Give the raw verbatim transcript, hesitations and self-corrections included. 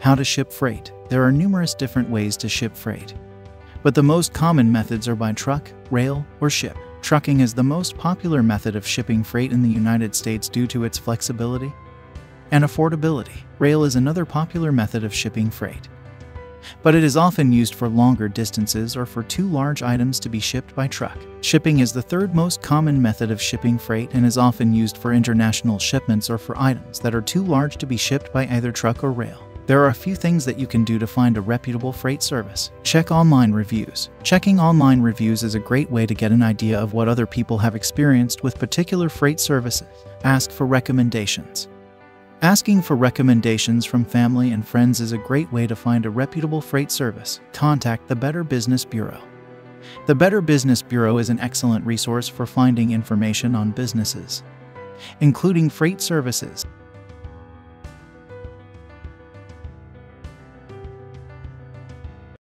How to ship freight. There are numerous different ways to ship freight, but the most common methods are by truck, rail, or ship. Trucking is the most popular method of shipping freight in the United States due to its flexibility and affordability. Rail is another popular method of shipping freight, but it is often used for longer distances or for too large items to be shipped by truck. Shipping is the third most common method of shipping freight and is often used for international shipments or for items that are too large to be shipped by either truck or rail. There are a few things that you can do to find a reputable freight service. Check online reviews. Checking online reviews is a great way to get an idea of what other people have experienced with particular freight services. Ask for recommendations. Asking for recommendations from family and friends is a great way to find a reputable freight service. Contact the Better Business Bureau. The Better Business Bureau is an excellent resource for finding information on businesses, including freight services.